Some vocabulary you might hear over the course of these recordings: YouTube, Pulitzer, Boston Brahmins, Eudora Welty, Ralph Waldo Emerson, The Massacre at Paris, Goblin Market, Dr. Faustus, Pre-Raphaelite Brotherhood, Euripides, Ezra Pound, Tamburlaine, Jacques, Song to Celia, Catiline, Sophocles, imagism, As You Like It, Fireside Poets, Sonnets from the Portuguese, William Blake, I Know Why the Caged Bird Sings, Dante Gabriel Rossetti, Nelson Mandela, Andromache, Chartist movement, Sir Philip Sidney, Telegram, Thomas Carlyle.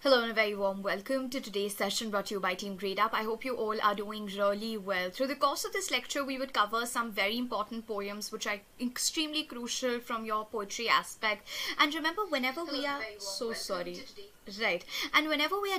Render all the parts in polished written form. Hello and a very warm welcome to today's session brought to you by Team Grade Up. I hope you all are doing really well. Through the course of this lecture, we would cover some very important poems which are extremely crucial from your poetry aspect. And remember, whenever we are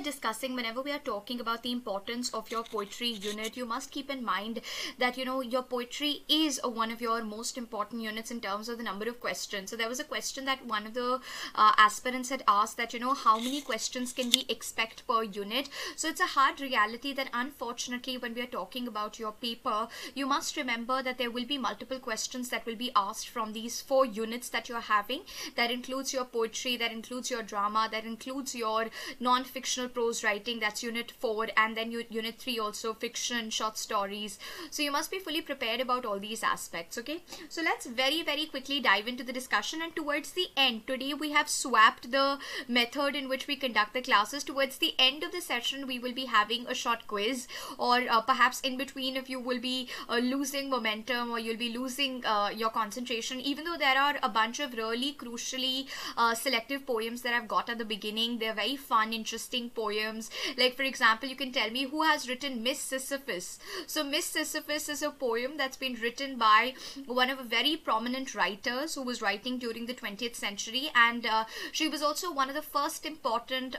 discussing, whenever we are talking about the importance of your poetry unit, you must keep in mind that, you know, your poetry is one of your most important units in terms of the number of questions. So there was a question that one of the aspirants had asked that, you know, how many questions can we expect per unit? So it's a hard reality that unfortunately when we are talking about your paper, you must remember that there will be multiple questions that will be asked from these 4 units that you're having. That includes your poetry, that includes your drama, that includes your non-fictional prose writing, that's unit 4, and then unit 3 also fiction, short stories. So you must be fully prepared about all these aspects, okay? So let's very quickly dive into the discussion, and towards the end, today we have swapped the method in which we conduct the classes. Towards the end of the session, we will be having a short quiz, or perhaps in between if you will be losing momentum or you'll be losing your concentration, even though there are a bunch of really crucially selective poems that I've got at the beginning. They're very fun, interesting poems. Like for example, you can tell me who has written Miss Sisyphus. So Miss Sisyphus is a poem that's been written by one of a very prominent writers who was writing during the 20th century, and she was also one of the first important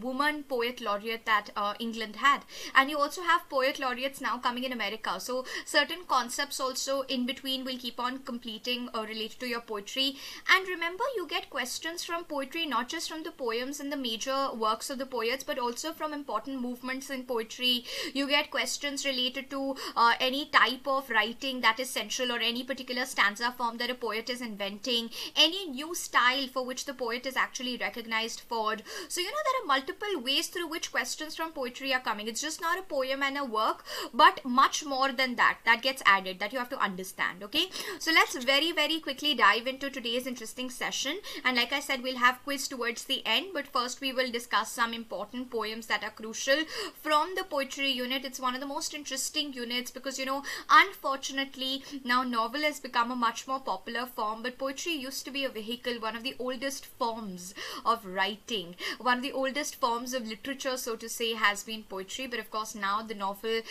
woman poet laureate that England had. And you also have poet laureates now coming in America, so certain concepts also in between will keep on completing or related to your poetry. And remember, you get questions from poetry not just from the poems and the major works of the poets, but also from important movements in poetry. You get questions related to any type of writing that is central, or any particular stanza form that a poet is inventing, any new style for which the poet is actually recognized for. So you know, there are multiple ways through which questions from poetry are coming. It's just not a poem and a work, but much more than that that gets added, that you have to understand, okay? So let's very quickly dive into today's interesting session, and like I said, we'll have quiz towards the end, but first we will discuss some important poems that are crucial from the poetry unit. It's one of the most interesting units because, you know, unfortunately now novel has become a much more popular form, but poetry used to be a vehicle, one of the oldest forms of writing, one of the oldest forms of literature, so to say, has been poetry. But of course now the novel,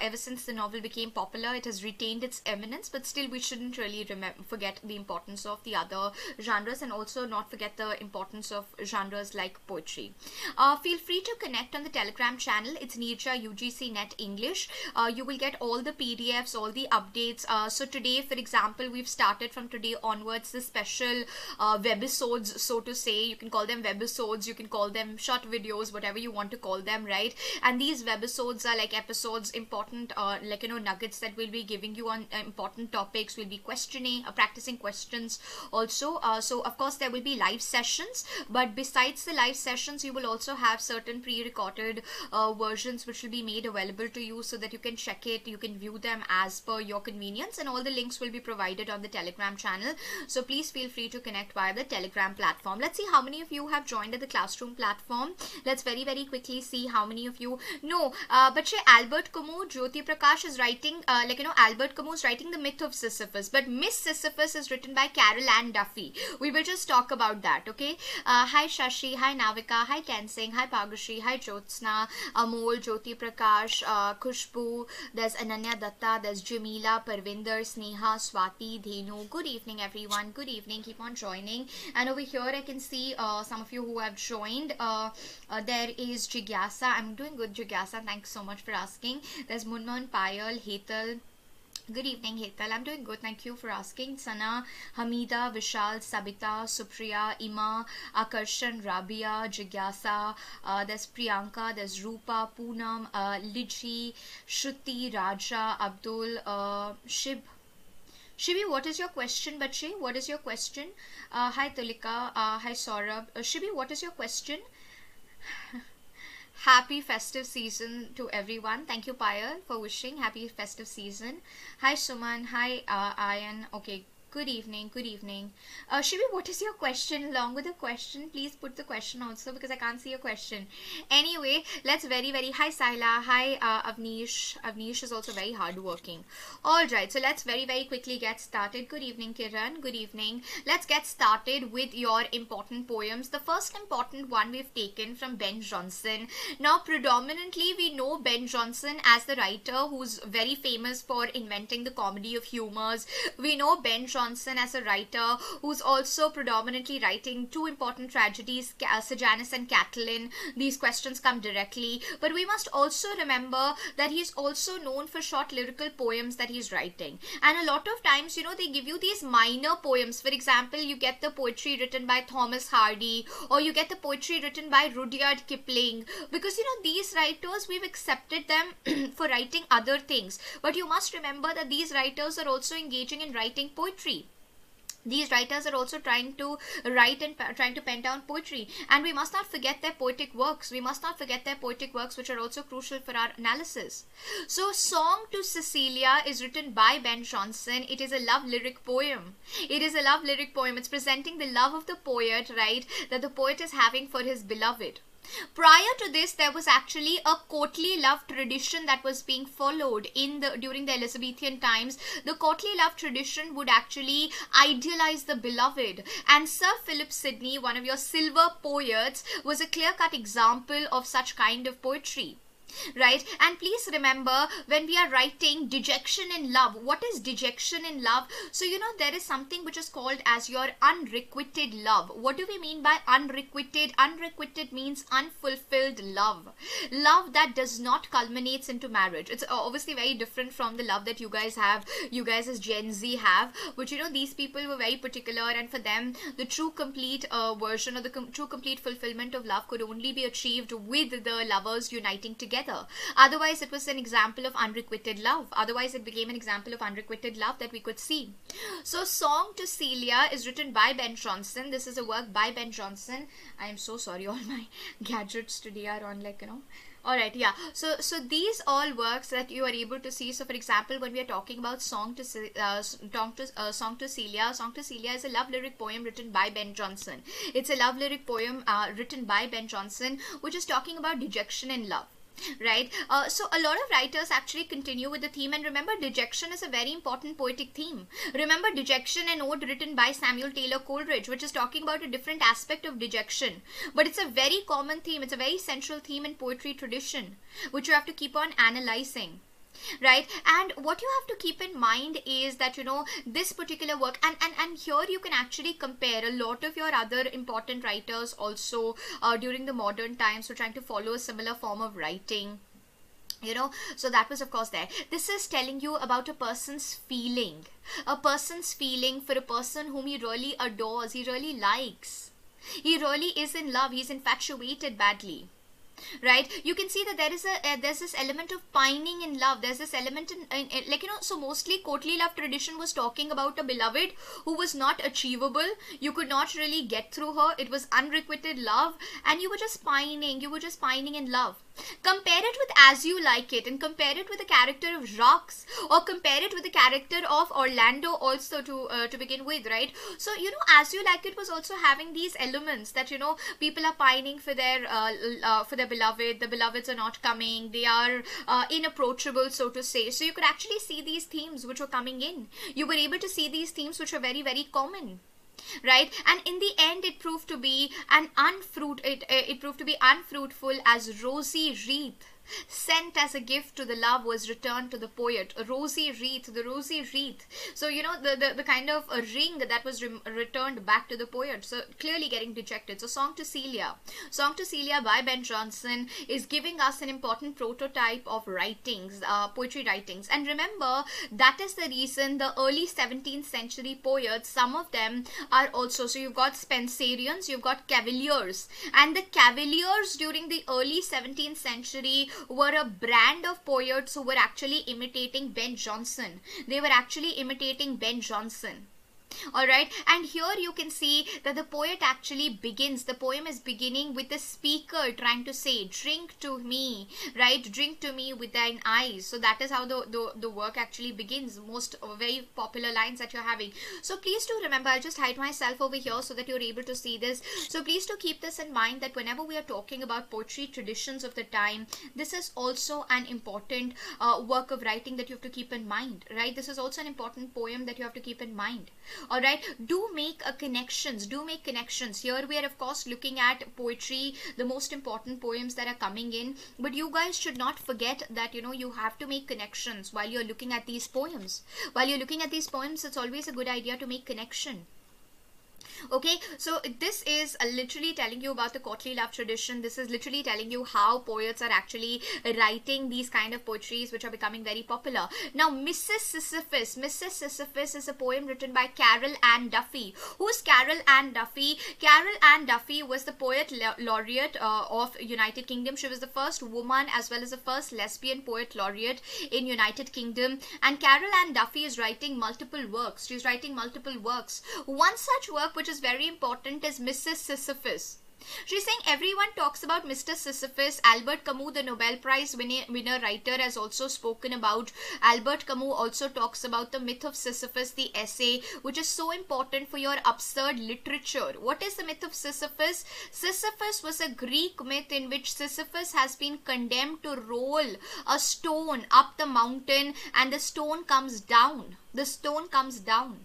ever since the novel became popular, it has retained its eminence, but still we shouldn't really forget the importance of the other genres, and also not forget the importance of genres like poetry. Feel free to connect on the Telegram channel. It's Neerja UGC Net English. You will get all the PDFs, all the updates. So today, for example, we've started from today onwards the special webisodes, so to say. You can call them webisodes, you can call them short videos, whatever you want to call them, right? And these webisodes are like episodes, important nuggets that we'll be giving you on important topics. We'll be questioning, practicing questions also. So of course there will be live sessions, but besides the live sessions, you will also have certain pre-recorded versions which will be made available to you, so that you can check it, you can view them as per your convenience, and all the links will be provided on the Telegram channel. So please feel free to connect via the Telegram platform. Let's see how many of you have joined at the Classroom platform. Let's very quickly see how many of you know. But Albert Camus, Jyoti Prakash is writing, Albert Camus writing The Myth of Sisyphus, but Miss Sisyphus is written by Carol Ann Duffy. We will just talk about that, okay? Hi Shashi, hi Navika, hi Tensing, hi Pagushi, hi Jyotsna, Amol, Jyoti Prakash, Khushbu, there's Ananya Datta, there's Jamila, Parvinder, Sneha, Swati, Dhenu. Good evening everyone, good evening, keep on joining. And over here I can see some of you who have joined. There is Jigyasa, I'm doing good Jigyasa, thanks so much for asking. There's Munmon, Payal, Hetal. Good evening, Hetal. I'm doing good. Thank you for asking. Sana, Hamida, Vishal, Sabita, Supriya, Ima, Akarshan, Rabia, Jigyasa. There's Priyanka, there's Rupa, Poonam, Liji, Shruti, Raja, Abdul, Shib. Shibi, what is your question, Bache? What is your question? Hi, Tulika. Hi, Saurabh. Shibi, what is your question? Happy festive season to everyone. Thank you, Payal, for wishing. Happy festive season. Hi, Suman. Hi, Ayan. Okay, Good evening, good evening. Shivi, what is your question? Along with the question, please put the question also, because I can't see your question. Anyway, let's hi Saila, hi Avnish. Avnish is also very hardworking. Alright, so let's very quickly get started. Good evening, Kiran. Good evening. Let's get started with your important poems. The first important one we've taken from Ben Jonson. Now, predominantly we know Ben Jonson as the writer who's very famous for inventing the comedy of humors. We know Ben Jonson as a writer who's also predominantly writing two important tragedies, Sejanus and Catiline. These questions come directly, but we must also remember that he's also known for short lyrical poems that he's writing, and a lot of times, you know, they give you these minor poems. For example, you get the poetry written by Thomas Hardy, or you get the poetry written by Rudyard Kipling, because, you know, these writers, we've accepted them for writing other things, but you must remember that these writers are also engaging in writing poetry. These writers are also trying to write and trying to pen down poetry, and we must not forget their poetic works. We must not forget their poetic works, which are also crucial for our analysis. So, Song to Celia is written by Ben Jonson. It is a love lyric poem. It is a love lyric poem. It's presenting the love of the poet, right, that the poet is having for his beloved. Prior to this, there was actually a courtly love tradition that was being followed in the during the Elizabethan times. The courtly love tradition would actually idealize the beloved, and Sir Philip Sidney, one of your silver poets, was a clear-cut example of such kind of poetry. Right, and please remember, when we are writing dejection in love, what is dejection in love? So, you know, there is something which is called as your unrequited love. What do we mean by unrequited? Unrequited means unfulfilled love, love that does not culminate into marriage. It's obviously very different from the love that you guys have, you guys as Gen Z have, but, you know, these people were very particular, and for them the true complete version, or the true complete fulfillment of love could only be achieved with the lovers uniting together. Otherwise, it was an example of unrequited love. Otherwise, it became an example of unrequited love that we could see. So, Song to Celia is written by Ben Jonson. This is a work by Ben Jonson. I am so sorry, all my gadgets today are on, like, you know. Alright, yeah. So these all works that you are able to see. So, for example, when we are talking about Song to Celia is a love lyric poem written by Ben Jonson. It's a love lyric poem written by Ben Jonson, which is talking about dejection in love. Right, so a lot of writers actually continue with the theme, and remember, dejection is a very important poetic theme. Remember Dejection, an ode written by Samuel Taylor Coleridge, which is talking about a different aspect of dejection, but it's a very common theme. It's a very central theme in poetry tradition, which you have to keep on analyzing. Right, and what you have to keep in mind is that, you know, this particular work, and here you can actually compare a lot of your other important writers also during the modern times, so trying to follow a similar form of writing. You know, so that was, of course, there. This is telling you about a person's feeling for a person whom he really adores, he really likes, he really is in love, he's infatuated badly. Right, you can see that there is there's this element of pining in love. There's this element in like, you know, so mostly courtly love tradition was talking about a beloved who was not achievable. You could not really get through her. It was unrequited love, and you were just pining. You were just pining in love. Compare it with As You Like It, and compare it with the character of Jacques, or compare it with the character of Orlando also to begin with, right? So, you know, As You Like It was also having these elements that, you know, people are pining for their beloved, the beloveds are not coming, they are inapproachable, so to say. So you could actually see these themes which were coming in. You were able to see these themes which are very common. Right, and in the end, it proved to be unfruitful as rosy wreath sent as a gift to the love was returned to the poet. A rosy wreath, the rosy wreath. So, you know, the kind of a ring that was returned back to the poet. So clearly getting dejected. So Song to Celia by Ben Jonson is giving us an important prototype of writings, poetry writings. And remember, that is the reason the early 17th century poets, some of them are also, so you've got Spenserians, you've got Cavaliers, and the Cavaliers during the early 17th century were a brand of poets who were actually imitating Ben Jonson. They were actually imitating Ben Jonson. All right, and here you can see that the poet actually begins, the poem is beginning with the speaker trying to say, drink to me, right? Drink to me with thine eyes. So that is how the work actually begins. Most very popular lines that you're having. So please do remember, I'll just hide myself over here so that you're able to see this. So please do keep this in mind that whenever we are talking about poetry traditions of the time, this is also an important work of writing that you have to keep in mind, right? This is also an important poem that you have to keep in mind. All right, do make connections, do make connections. Here we are, of course, looking at poetry, the most important poems that are coming in. But you guys should not forget that, you know, you have to make connections while you're looking at these poems. While you're looking at these poems, it's always a good idea to make connection. Okay, so this is literally telling you about the courtly love tradition. This is literally telling you how poets are actually writing these kind of poetries which are becoming very popular. Now, Mrs. Sisyphus. Mrs. Sisyphus is a poem written by Carol Ann Duffy. Who's Carol Ann Duffy? Carol Ann Duffy was the poet laureate of United Kingdom. She was the first woman as well as the first lesbian poet laureate in United Kingdom. And Carol Ann Duffy is writing multiple works. She's writing multiple works. One such work which is very important is Mrs. Sisyphus. She's saying everyone talks about Mr. Sisyphus. Albert Camus, the Nobel Prize winner writer, has also spoken about. Albert Camus also talks about the myth of Sisyphus, the essay, which is so important for your absurd literature. What is the myth of Sisyphus? Sisyphus was a Greek myth in which Sisyphus has been condemned to roll a stone up the mountain, and the stone comes down. The stone comes down.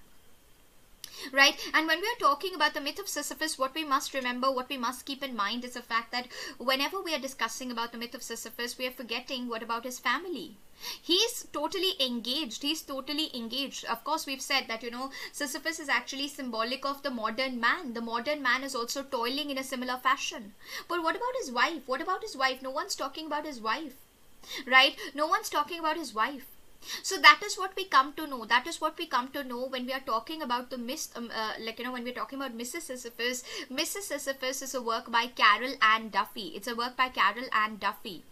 Right, and when we are talking about the myth of Sisyphus, what we must remember, what we must keep in mind is the fact that whenever we are discussing about the myth of Sisyphus, we are forgetting what about his family. He's totally engaged. He's totally engaged. Of course, we've said that, you know, Sisyphus is actually symbolic of the modern man. The modern man is also toiling in a similar fashion. But what about his wife? What about his wife? No one's talking about his wife, right? No one's talking about his wife. So that is what we come to know. That is what we come to know when we are talking about the when we're talking about Mrs. Sisyphus. Mrs. Sisyphus is a work by Carol Ann Duffy. It's a work by Carol Ann Duffy.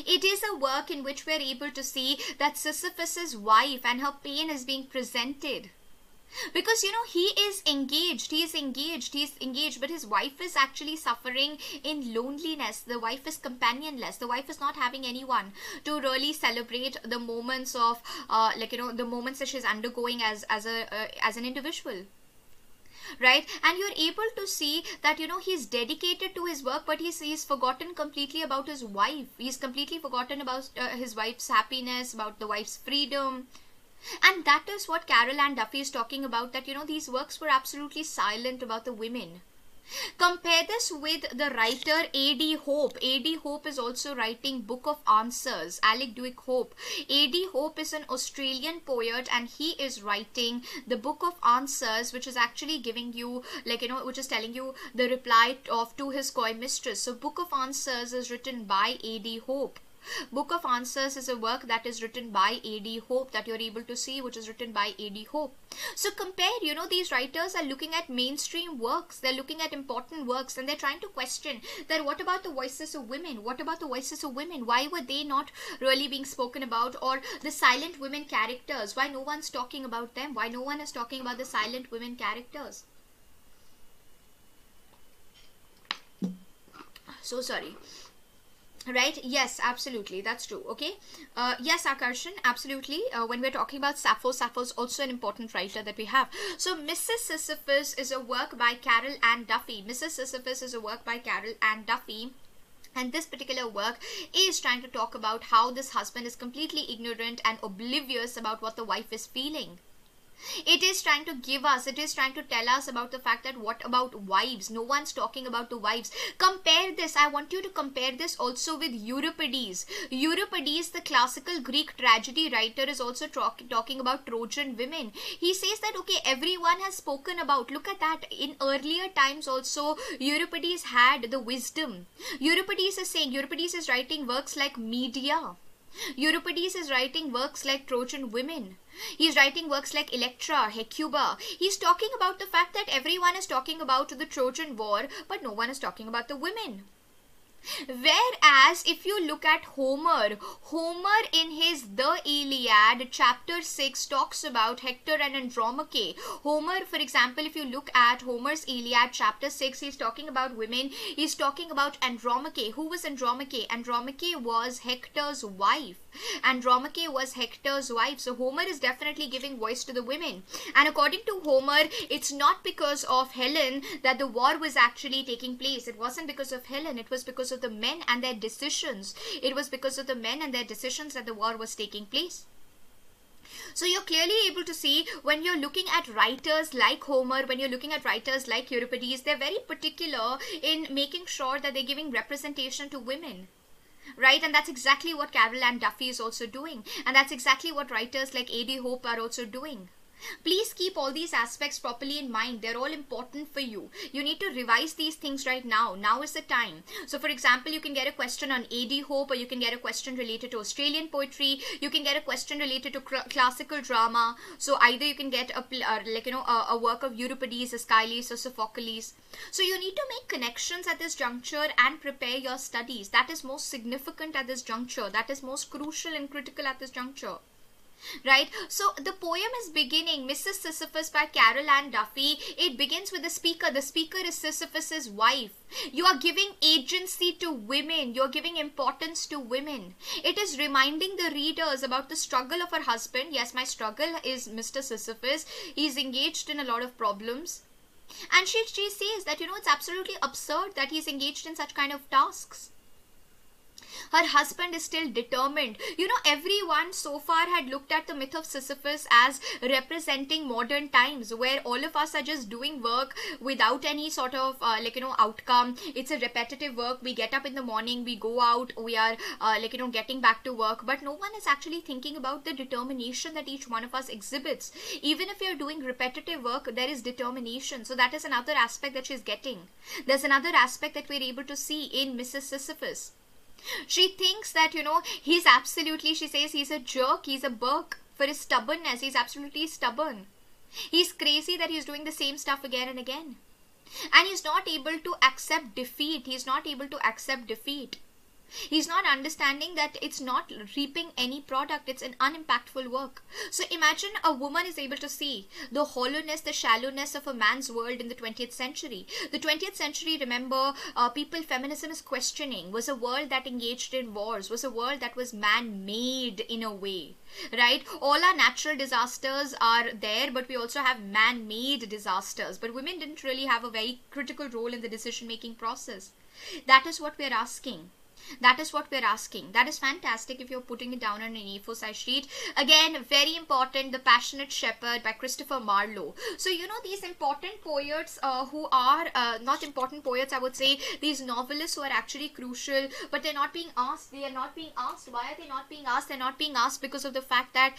It is a work in which we're able to see that Sisyphus's wife and her pain is being presented. Because, you know, he is engaged, he is engaged, he is engaged, but his wife is actually suffering in loneliness. The wife is companionless. The wife is not having anyone to really celebrate the moments of, the moments that she's undergoing as an individual. Right, and you're able to see that, you know, he's dedicated to his work, but he's forgotten completely about his wife. He's completely forgotten about his wife's happiness, about the wife's freedom. And that is what Carol Ann Duffy is talking about, that, you know, these works were absolutely silent about the women. Compare this with the writer A.D. Hope. A.D. Hope is also writing Book of Answers, Alec Dewick Hope. A.D. Hope is an Australian poet, and he is writing the Book of Answers, which is actually giving you, which is telling you the reply of to his coy mistress. So Book of Answers is written by A.D. Hope. Book of Answers is a work that is written by A.D. Hope, that you're able to see, which is written by A.D. Hope. So compare, you know, these writers are looking at mainstream works, they're looking at important works, and they're trying to question that what about the voices of women? What about the voices of women? Why were they not really being spoken about? Or the silent women characters, why no one's talking about them? Why no one is talking about the silent women characters? So sorry. Right? Yes, absolutely. That's true. Okay. Yes, Akarshan, absolutely. When we're talking about Sappho, Sappho is also an important writer that we have. So Mrs. Sisyphus is a work by Carol Ann Duffy. Mrs. Sisyphus is a work by Carol Ann Duffy. And this particular work is trying to talk about how this husband is completely ignorant and oblivious about what the wife is feeling. It is trying to give us, it is trying to tell us about the fact that what about wives? No one's talking about the wives. Compare this. I want you to compare this also with Euripides. Euripides, the classical Greek tragedy writer, is also talking about Trojan women. He says that, okay, everyone has spoken about, look at that. In earlier times also, Euripides had the wisdom. Euripides is saying, Euripides is writing works like Medea. Euripides is writing works like Trojan women. He's writing works like Electra, Hecuba. He's talking about the fact that everyone is talking about the Trojan war, but no one is talking about the women. Whereas if you look at Homer, Homer in his The Iliad, chapter 6 talks about Hector and Andromache. Homer, for example, if you look at Homer's Iliad, chapter 6, he's talking about women. He's talking about Andromache. Who was Andromache? Andromache was Hector's wife. Andromache was Hector's wife. So Homer is definitely giving voice to the women. And according to Homer, it's not because of Helen that the war was actually taking place. It wasn't because of Helen. It was because of the men and their decisions. It was because of the men and their decisions that the war was taking place. So you're clearly able to see when you're looking at writers like Homer, when you're looking at writers like Euripides, they're very particular in making sure that they're giving representation to women. Right, and that's exactly what Carol Ann Duffy is also doing, and that's exactly what writers like A.D. Hope are also doing. Please keep all these aspects properly in mind. They're all important for you. You need to revise these things right now. Now is the time. So, for example, you can get a question on A.D. Hope, or you can get a question related to Australian poetry. You can get a question related to classical drama. So, either you can get a work of Euripides, Aeschylus, or Sophocles. So, you need to make connections at this juncture and prepare your studies. That is most significant at this juncture. That is most crucial and critical at this juncture. Right, so the poem is beginning, Mrs. Sisyphus by Carol Ann Duffy. It begins with the speaker. The speaker is Sisyphus's wife. You are giving agency to women. You are giving importance to women. It is reminding the readers about the struggle of her husband. Yes, my struggle is Mr. Sisyphus. He's engaged in a lot of problems. And she says that, you know, it's absolutely absurd that he's engaged in such kind of tasks. Her husband is still determined. You know, everyone so far had looked at the myth of Sisyphus as representing modern times, where all of us are just doing work without any sort of outcome. It's a repetitive work. We get up in the morning, we go out, we are getting back to work, but no one is actually thinking about the determination that each one of us exhibits. Even if you're doing repetitive work, there is determination. So that is another aspect that she's getting. There's another aspect that we're able to see in Mrs. Sisyphus. She thinks that, you know, he's absolutely, she says, he's a jerk, he's a berk for his stubbornness. He's absolutely stubborn. He's crazy that he's doing the same stuff again and again. And he's not able to accept defeat. He's not able to accept defeat. He's not understanding that it's not reaping any product. It's an unimpactful work. So imagine a woman is able to see the hollowness, the shallowness of a man's world in the 20th century. The 20th century, remember, feminism is questioning, was a world that engaged in wars, was a world that was man-made in a way, right? All our natural disasters are there, but we also have man-made disasters. But women didn't really have a very critical role in the decision-making process. That is what we're asking. That is what we're asking. That is fantastic if you're putting it down on an A4 size sheet. Again, very important, The Passionate Shepherd by Christopher Marlowe. So, you know, these important poets who are, not important poets, I would say, these novelists who are actually crucial, but they're not being asked. They are not being asked. Why are they not being asked? They're not being asked because of the fact that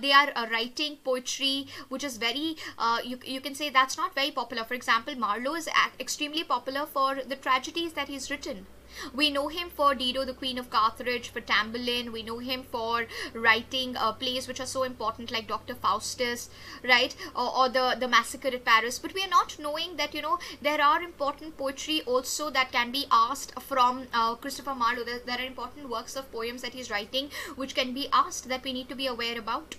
they are writing poetry, which is very, you can say that's not very popular. For example, Marlowe is extremely popular for the tragedies that he's written. We know him for Dido, the Queen of Carthage, for Tamburlaine. We know him for writing plays which are so important like Dr. Faustus, right, or the Massacre at Paris. But we are not knowing that, you know, there are important poetry also that can be asked from Christopher Marlowe. There are important works of poems that he's writing which can be asked, that we need to be aware about,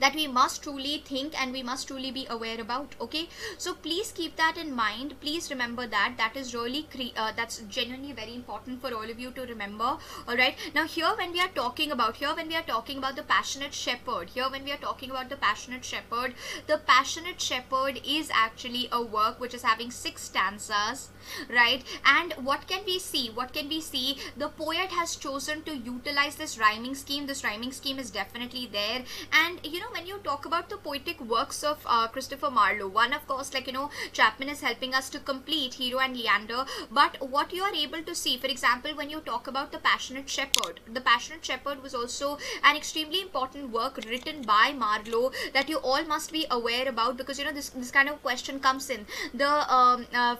that we must truly think and we must truly be aware about. Okay, so please keep that in mind. Please remember that. That is really that's genuinely very important for all of you to remember. All right, now here when we are talking about The Passionate Shepherd, The Passionate Shepherd is actually a work which is having 6 stanzas, right? And what can we see? The poet has chosen to utilize this rhyming scheme. This rhyming scheme is definitely there. And you know, when you talk about the poetic works of Christopher Marlowe, one, of course, Chapman is helping us to complete Hero and Leander. But what you are able to see, for example, when you talk about The Passionate Shepherd, The Passionate Shepherd was also an extremely important work written by Marlowe that you all must be aware about, because, you know, this kind of question comes in. The,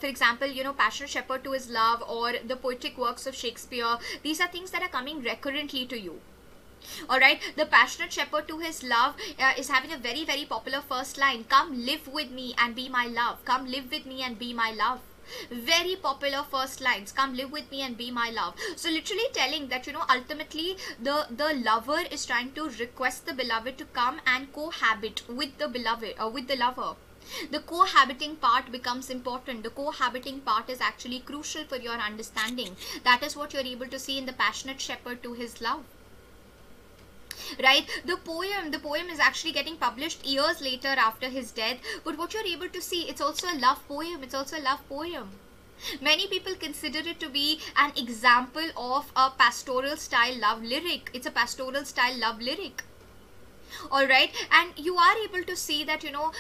for example, you know, Passionate Shepherd to His Love or the poetic works of Shakespeare, these are things that are coming recurrently to you. Alright, The Passionate Shepherd to His Love is having a very, very popular first line. Come live with me and be my love. Come live with me and be my love. very popular first lines, come live with me and be my love. So literally telling that, you know, ultimately the lover is trying to request the beloved to come and cohabit with the beloved or with the lover. The cohabiting part becomes important. The cohabiting part is actually crucial for your understanding. That is what you're able to see in The Passionate Shepherd to His Love. Right, the poem is actually getting published years later after his death, but what you're able to see, it's also a love poem. It's also a love poem. Many people consider it to be an example of a pastoral style love lyric. It's a pastoral style love lyric. All right, and you are able to see that, you know,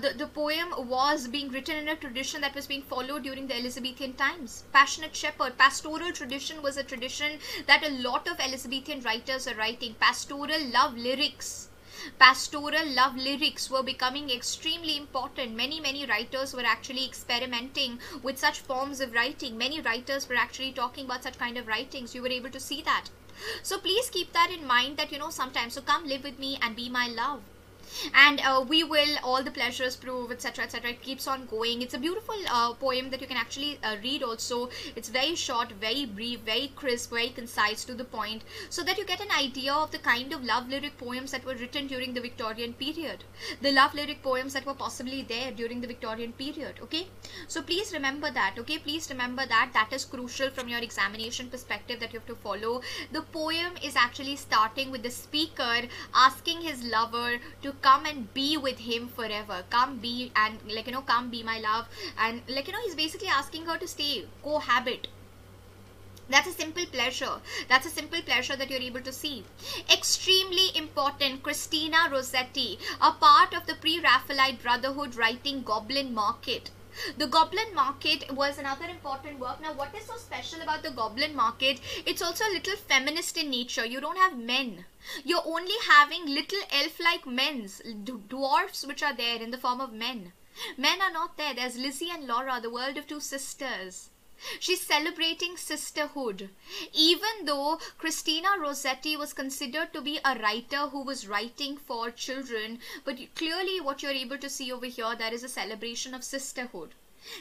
the poem was being written in a tradition that was being followed during the Elizabethan times. Passionate shepherd, pastoral tradition was a tradition that a lot of Elizabethan writers are writing. Pastoral love lyrics were becoming extremely important. Many writers were actually experimenting with such forms of writing. Many writers were actually talking about such kind of writings. You were able to see that. So please keep that in mind, that, you know, sometimes, so come live with me and be my love, and we will all the pleasures prove, etc., etc. It keeps on going. It's a beautiful poem that you can actually read also. It's very short, very brief, very crisp, very concise, to the point, so that you get an idea of the kind of love lyric poems that were written during the Victorian period, the love lyric poems that were possibly there during the Victorian period. Okay, so please remember that. Okay, please remember that. That is crucial from your examination perspective, that you have to follow. The poem is actually starting with the speaker asking his lover to come and be with him forever. Come be, and, like, you know, come be my love, and, like, you know, he's basically asking her to stay, cohabit. That's a simple pleasure. That's a simple pleasure that you're able to see. Extremely important, Christina Rossetti, a part of the Pre-Raphaelite Brotherhood, writing Goblin Market. The Goblin Market was another important work. Now, what is so special about the Goblin Market? It's also a little feminist in nature. You don't have men. You're only having little elf-like men's, dwarfs which are there in the form of men. Men are not there. There's Lizzie and Laura, the world of two sisters. She's celebrating sisterhood. Even though Christina Rossetti was considered to be a writer who was writing for children, but clearly what you're able to see over here, there is a celebration of sisterhood.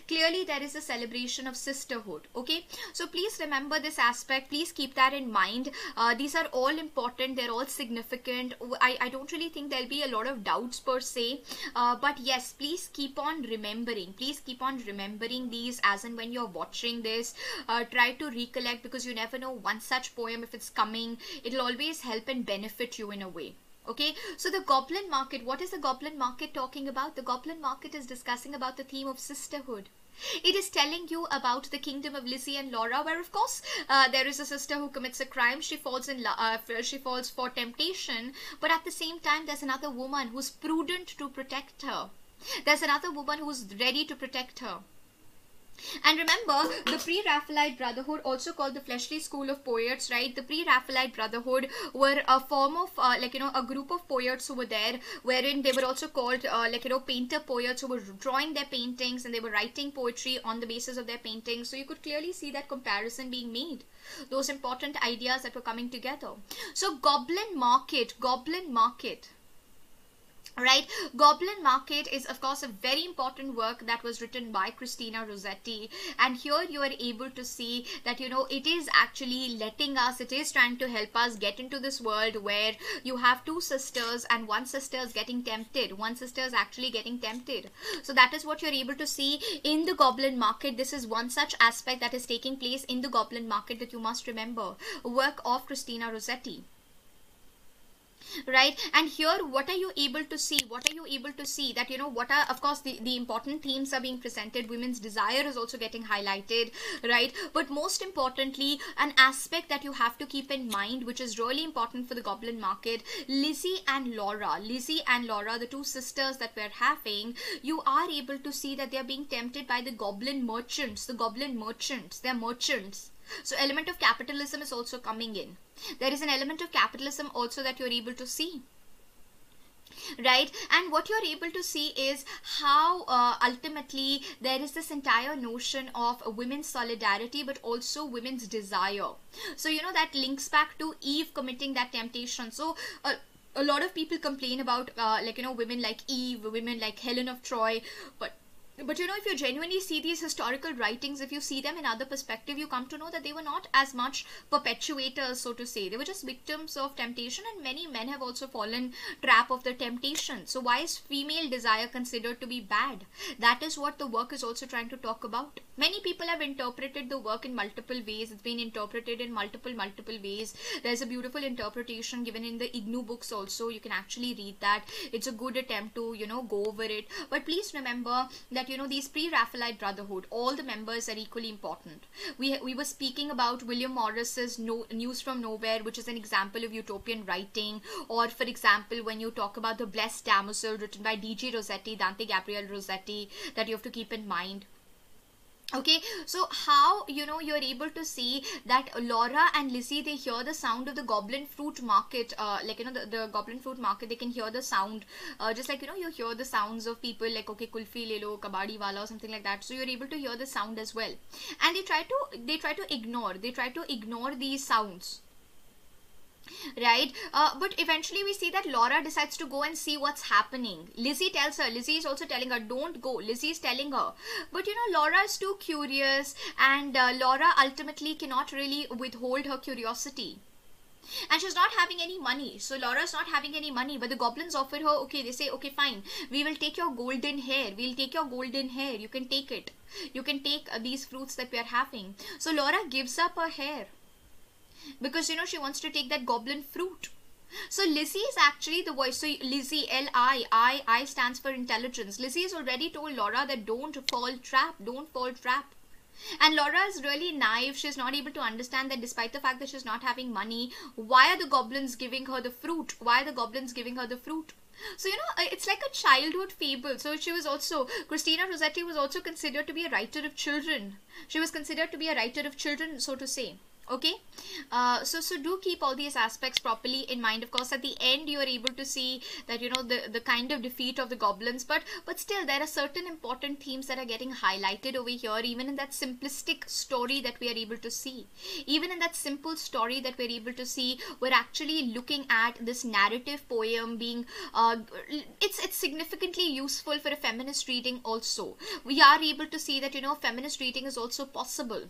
Clearly there is a celebration of sisterhood. Okay, so please remember this aspect. Please keep that in mind. These are all important. They're all significant. I don't really think there'll be a lot of doubts per se, but yes, please keep on remembering. Please keep on remembering these as and when you're watching this. Try to recollect, because you never know, one such poem, if it's coming, it'll always help and benefit you in a way. Okay, so the Goblin Market, what is the Goblin Market talking about? The Goblin Market is discussing about the theme of sisterhood. It is telling you about the kingdom of Lizzie and Laura, where, of course, there is a sister who commits a crime. She falls in she falls for temptation, but at the same time, there's another woman who's prudent to protect her. There's another woman who's ready to protect her. And remember, the Pre-Raphaelite Brotherhood, also called the Fleshly School of Poets, right? The Pre-Raphaelite Brotherhood were a form of, like, you know, a group of poets who were there, wherein they were also called, like, you know, painter poets, who were drawing their paintings and they were writing poetry on the basis of their paintings. So you could clearly see that comparison being made, those important ideas that were coming together. So Goblin Market. Right, Goblin Market is, of course, a very important work that was written by Christina Rossetti, and here you are able to see that, you know, it is actually letting us, it is trying to help us get into this world where you have two sisters, and one sister is getting tempted. One sister is actually getting tempted. So that is what you're able to see in the Goblin Market. This is one such aspect that is taking place in the Goblin Market that you must remember, work of Christina Rossetti. Right, and here what are you able to see? What are you able to see? That, you know, what are, of course, the important themes are being presented. Women's desire is also getting highlighted, right? But most importantly, an aspect that you have to keep in mind, which is really important for the Goblin Market, Lizzie and Laura, the two sisters that we're having, you are able to see that they're being tempted by the Goblin merchants. The Goblin merchants, they're merchants. So element of capitalism is also coming in. There is an element of capitalism also that you're able to see. Right, and what you're able to see is how ultimately there is this entire notion of women's solidarity, but also women's desire. So, you know, that links back to Eve committing that temptation. So a lot of people complain about like, you know, women like Eve, women like Helen of Troy, but But you know, if you genuinely see these historical writings, if you see them in other perspective, you come to know that they were not as much perpetuators, so to say. They were just victims of temptation, and many men have also fallen trap of the temptation. So why is female desire considered to be bad? That is what the work is also trying to talk about. Many people have interpreted the work in multiple ways. It's been interpreted in multiple ways. There's a beautiful interpretation given in the Ignu books also. You can actually read that. It's a good attempt to, you know, go over it. But please remember that, you know, these Pre-Raphaelite Brotherhood, all the members are equally important. We were speaking about William Morris's News from Nowhere, which is an example of utopian writing. Or for example, when you talk about The Blessed Damozel, written by D.G. Rossetti, Dante Gabriel Rossetti, that you have to keep in mind. Okay, so how, you know, you're able to see that Laura and Lizzie, they hear the sound of the Goblin Fruit Market, like, you know, the Goblin Fruit Market, they can hear the sound, just like, you know, you hear the sounds of people like, okay, kulfi le lo, kabadi wala or something like that. So you're able to hear the sound as well. And they try to ignore these sounds. Right, but eventually we see that Laura decides to go and see what's happening. Lizzie tells her, Lizzie is also telling her, don't go. Lizzie is telling her, but you know, Laura is too curious, and Laura ultimately cannot really withhold her curiosity. And she's not having any money, so Laura's not having any money, but the goblins offer her, okay, they say, okay, fine, we will take your golden hair, we'll take your golden hair, you can take it, you can take these fruits that we are having. So Laura gives up her hair, because, you know, she wants to take that goblin fruit. So Lizzie is actually the voice. So Lizzie, L-I stands for intelligence. Lizzie has already told Laura that don't fall trap. And Laura is really naive. She's not able to understand that despite the fact that she's not having money, why are the goblins giving her the fruit? Why are the goblins giving her the fruit? So, you know, it's like a childhood fable. So she was also, Christina Rossetti was also considered to be a writer of children. She was considered to be a writer of children, so to say. Okay, so do keep all these aspects properly in mind. Of course, at the end, you are able to see that, you know, the kind of defeat of the goblins. But still, there are certain important themes that are getting highlighted over here, even in that simplistic story that we are able to see. Even in that simple story that we are able to see, we're actually looking at this narrative poem being, it's significantly useful for a feminist reading also. We are able to see that, you know, feminist reading is also possible.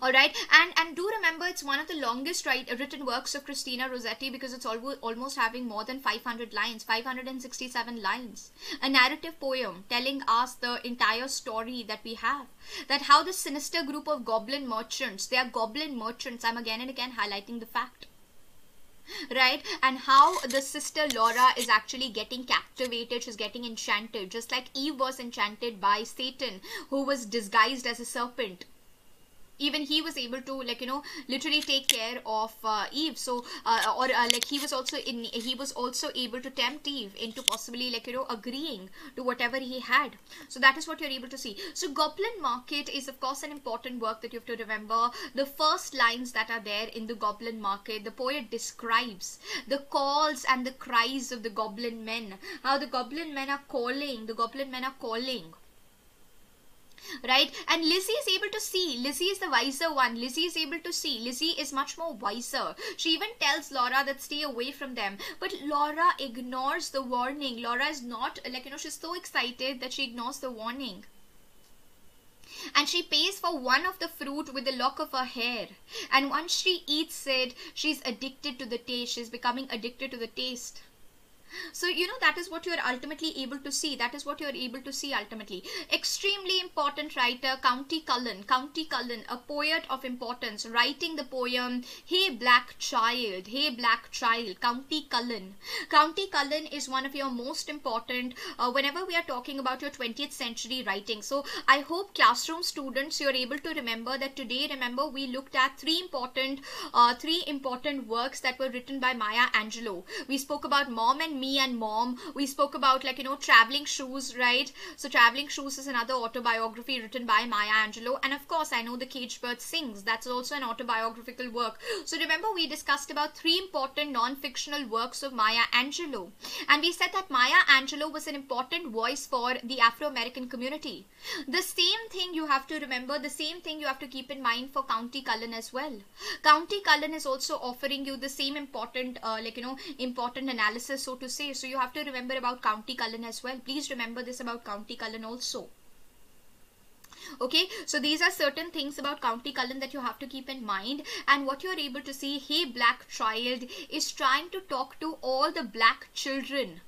All right, and do remember, it's one of the longest written works of Christina Rossetti, because it's almost having more than 500 lines, 567 lines. A narrative poem telling us the entire story that we have, that how this sinister group of goblin merchants, they are goblin merchants, I'm again and again highlighting the fact. Right, and how the sister Laura is actually getting captivated, she's getting enchanted, just like Eve was enchanted by Satan, who was disguised as a serpent. Even he was able to, like, you know, literally take care of Eve. So like, he was also able to tempt Eve into possibly, like, you know, agreeing to whatever he had. So that is what you're able to see. So Goblin Market is, of course, an important work that you have to remember. The first lines that are there in the Goblin Market, the poet describes the calls and the cries of the goblin men, how the goblin men are calling, Right, and Lizzie is able to see. Lizzie is the wiser one. Lizzie is able to see. Lizzie is much more wiser. She even tells Laura that stay away from them. But Laura ignores the warning. Laura is not, like, you know, she's so excited that she ignores the warning. And she pays for one of the fruit with the lock of her hair. And once she eats it, she's addicted to the taste. She's becoming addicted to the taste. So, you know, that is what you are ultimately able to see. That is what you are able to see ultimately. Extremely important writer, Countee Cullen. Countee Cullen, a poet of importance, writing the poem Hey Black Child. Hey Black Child, Countee Cullen. Countee Cullen is one of your most important whenever we are talking about your 20th century writing. So I hope, classroom students, you are able to remember that today. Remember, we looked at three important works that were written by Maya Angelou. We spoke about Mom and Me and Mom. We spoke about, like, you know, Traveling Shoes, right? So Traveling Shoes is another autobiography written by Maya Angelou. And of course, I Know the Caged Bird Sings. That's also an autobiographical work. So remember, we discussed about three important non-fictional works of Maya Angelou. And we said that Maya Angelou was an important voice for the Afro-American community. The same thing you have to remember, the same thing you have to keep in mind for Countee Cullen as well. Countee Cullen is also offering you the same important, like, you know, important analysis, so to say. So you have to remember about Countee Cullen as well. Please remember this about Countee Cullen also. Okay, so these are certain things about Countee Cullen that you have to keep in mind. And what you're able to see, Hey Black Child is trying to talk to all the black children.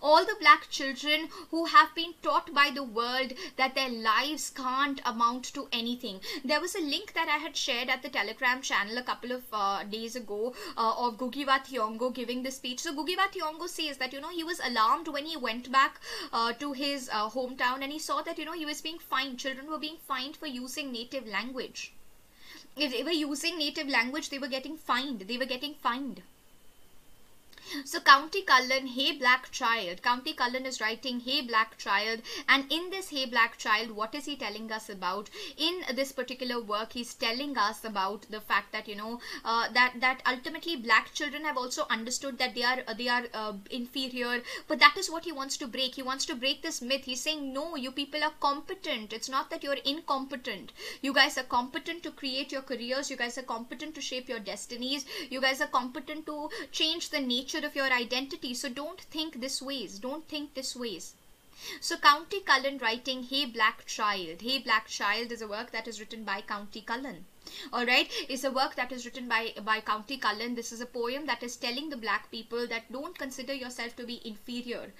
All the black children who have been taught by the world that their lives can't amount to anything. There was a link that I had shared at the Telegram channel a couple of days ago of Ngũgĩ wa Thiong'o giving the speech. So Ngũgĩ wa Thiong'o says that, you know, he was alarmed when he went back to his hometown, and he saw that, you know, he was being fined. Children were being fined for using native language. If they were using native language, they were getting fined. So Countee Cullen, Hey Black Child. Countee Cullen is writing Hey Black Child, and in this Hey Black Child, what is he telling us about? In this particular work, he's telling us about the fact that, you know, that ultimately black children have also understood that they are inferior, but that is what he wants to break. He wants to break this myth. He's saying, no, you people are competent. It's not that you're incompetent. You guys are competent to create your careers. You guys are competent to shape your destinies. You guys are competent to change the nature of your identity. So don't think this ways. So Countee Cullen writing Hey Black Child. Hey Black Child is a work that is written by Countee Cullen. Alright, it's a work that is written by Countee Cullen. This is a poem that is telling the black people that don't consider yourself to be inferior.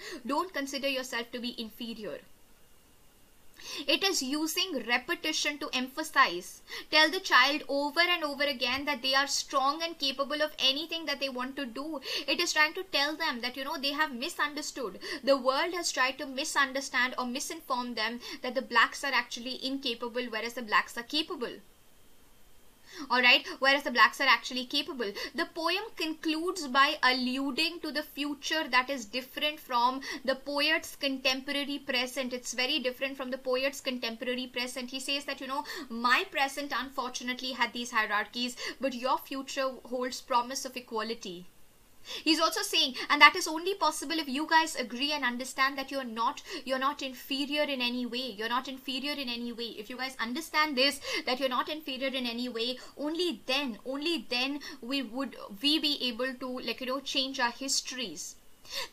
It is using repetition to emphasize. Tell the child over and over again that they are strong and capable of anything that they want to do. It is trying to tell them that, you know, they have misunderstood. The world has tried to misunderstand or misinform them that the blacks are actually incapable, whereas the blacks are capable. Alright, whereas the blacks are actually capable. The poem concludes by alluding to the future that is different from the poet's contemporary present. It's very different from the poet's contemporary present. He says that, you know, my present unfortunately had these hierarchies, but your future holds promise of equality. He's also saying, and that is only possible if you guys agree and understand that you're not inferior in any way. If you guys understand this, that you're not inferior in any way, only then we be able to, like, you know, change our histories.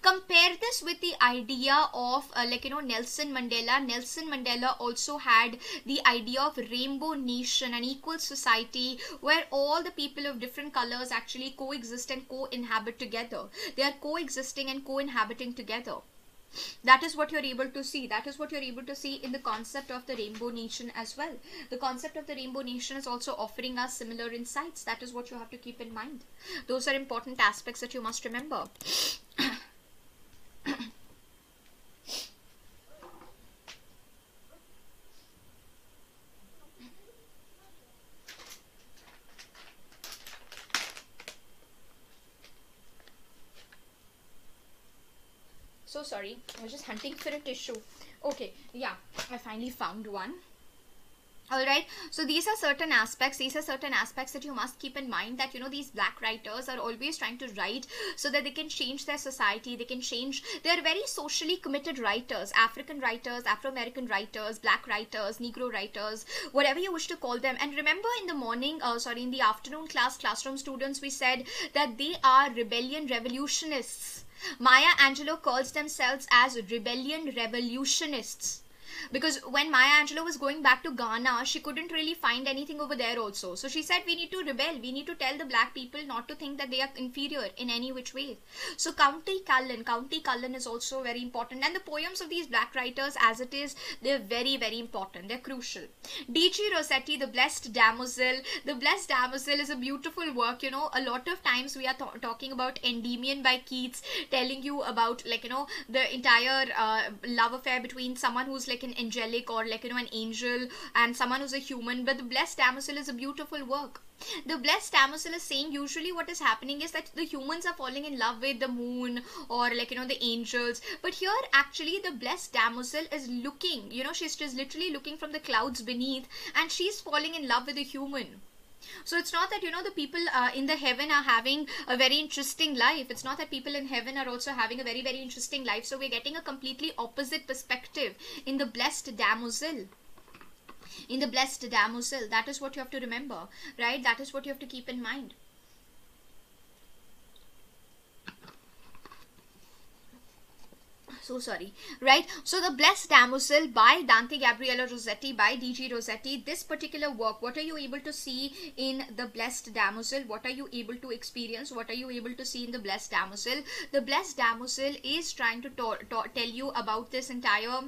Compare this with the idea of Nelson Mandela. Nelson Mandela also had the idea of rainbow nation, an equal society where all the people of different colors actually coexist and co-inhabit together. They are coexisting and co-inhabiting together. That is what you're able to see. In the concept of the rainbow nation as well. The concept of the rainbow nation is also offering us similar insights. That is what you have to keep in mind. Those are important aspects that you must remember. So sorry, I was just hunting for a tissue. Okay, yeah, I finally found one. Alright, so these are certain aspects. That you must keep in mind, that, you know, these black writers are always trying to write so that they can change their society. They are very socially committed writers. African writers, Afro-American writers, black writers, Negro writers, whatever you wish to call them. And remember, in the morning, in the afternoon class, classroom students, we said that they are rebellion revolutionists. Maya Angelou calls themselves as rebellion revolutionists. Because when Maya Angelou was going back to Ghana, she couldn't really find anything over there also. So she said, we need to rebel. We need to tell the black people not to think that they are inferior in any which way. So Countee Cullen is also very important. And the poems of these black writers as it is, they're very, very important. They're crucial. D.G. Rossetti, The Blessed Damozel. The Blessed Damozel is a beautiful work. You know, a lot of times we are talking about Endymion by Keats, telling you about, like, you know, the entire love affair between someone who's like an angelic or, like, you know, an angel and someone who's a human. But The Blessed Damozel is a beautiful work. The Blessed Damozel is saying usually what is happening is that the humans are falling in love with the moon or, like, you know, the angels. But here actually the Blessed Damozel is looking, you know, she's just literally looking from the clouds beneath and she's falling in love with a human. So it's not that, you know, the people in the heaven are having a very interesting life. It's not that people in heaven are also having a very, very interesting life. So we're getting a completely opposite perspective in The Blessed Damozel. That is what you have to remember, right? That is what you have to keep in mind. so sorry, right? So The Blessed Damozel by Dante Gabriel Rossetti, by DG Rossetti, this particular work, what are you able to see in The Blessed Damozel? What are you able to experience? What are you able to see in The Blessed Damozel? The Blessed Damozel is trying to tell you about this entire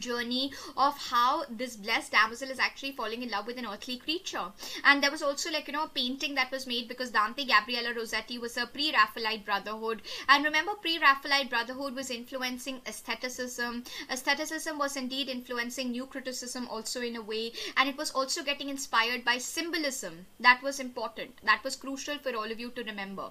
journey of how this blessed damozel is actually falling in love with an earthly creature. And there was also, like, you know, a painting that was made, because Dante Gabriel Rossetti was a Pre-Raphaelite Brotherhood, and remember, Pre-Raphaelite Brotherhood was influencing aestheticism. Aestheticism was indeed influencing new criticism also in a way, and it was also getting inspired by symbolism. That was important, that was crucial for all of you to remember.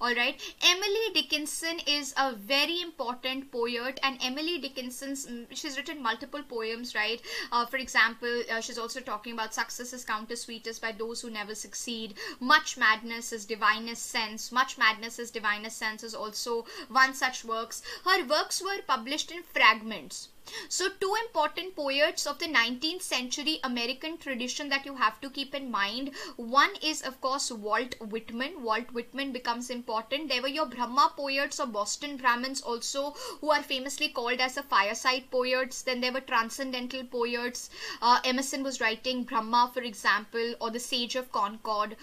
All right, Emily Dickinson is a very important poet, and Emily Dickinson's, she's written multiple poems, right? For example, she's also talking about success is counted sweetest by those who never succeed. Much Madness is Divinest Sense. Much Madness is Divinest Sense is also one such works. Her works were published in fragments. So two important poets of the 19th century American tradition that you have to keep in mind. One is, of course, Walt Whitman. Walt Whitman becomes important. There were your Brahma poets or Boston Brahmins also, who are famously called as the Fireside Poets. Then there were Transcendental Poets. Emerson was writing Brahma, for example, or the Sage of Concord.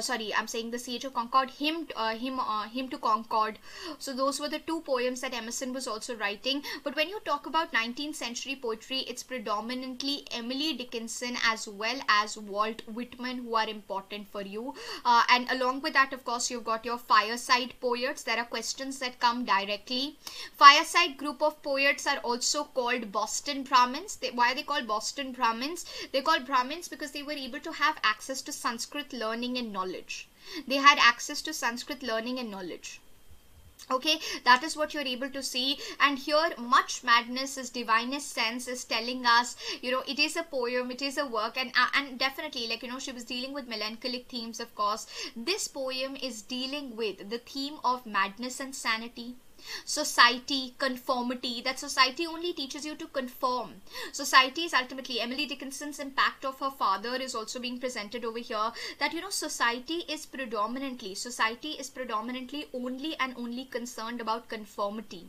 Sorry, I'm saying the Sage of Concord, Hymn to Concord. So those were the two poems that Emerson was also writing. But when you talk about 19th century poetry, it's predominantly Emily Dickinson as well as Walt Whitman who are important for you, and along with that, of course, you've got your fireside poets. There are questions that come directly. Fireside group of poets are also called Boston Brahmins. Why are they called Boston Brahmins? They're called Brahmins because they were able to have access to Sanskrit learning and knowledge. They had access to Sanskrit learning and knowledge. Okay, that is what you're able to see. And here, Much Madness is Divinest Sense is telling us, you know, it is a poem, it is a work, and definitely, like, you know, she was dealing with melancholic themes, of course. This poem is dealing with the theme of madness and sanity. Society, conformity, that society only teaches you to conform. Society is ultimately, Emily Dickinson's impact of her father is also being presented over here, that, you know, society is predominantly only and only concerned about conformity.